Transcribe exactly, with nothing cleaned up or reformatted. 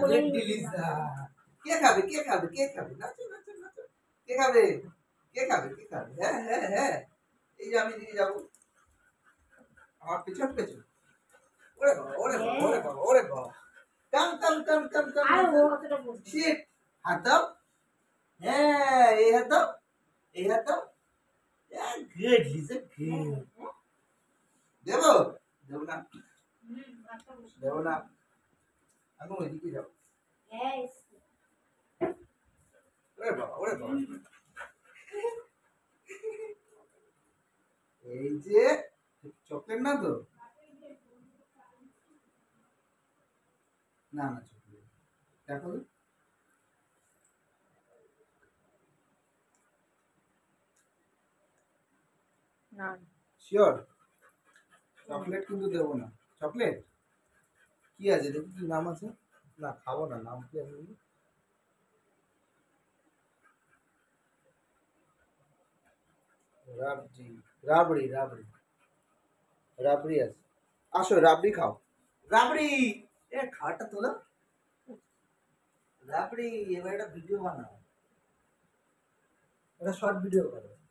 কে খাবে কে খাবে কে খাবে নাচো নাচো নাচো কে খাবে কে খাবে কে খাবে হ্যাঁ হ্যাঁ হ্যাঁ এই যে আমি দিয়ে যাবো আমার পিছন পেছন ওরে বাবা ওরে বাবা ওরে বাবা ওরে বাবা টাম টাম টাম টাম টাম আর ও কতটা বলছে শিট হাত দাও হ্যাঁ এই হাত দাও এই হাত দাও হ্যাঁ গুড ইজ এ গুড দেবো দেবো না হুম আচ্ছা দেবো না আমি ওইদিকে যাও यस ওরে বাবা ওরে বাবা এই যে চকলেট না তো না না চকলেট দেখো না শিওর চকলেট কিন্তু দেব না চকলেট কি আছে দেখো কি নাম আছে না খাবো না নাম কি আছে রাবড়ি রাবড়ি রাবড়ি রাবড়ি আছে আসো রাবড়ি খাও রাবড়ি এ খাটা তোলো রাবড়ি এবারে একটা ভিডিও বানাও একটা শর্ট ভিডিও করো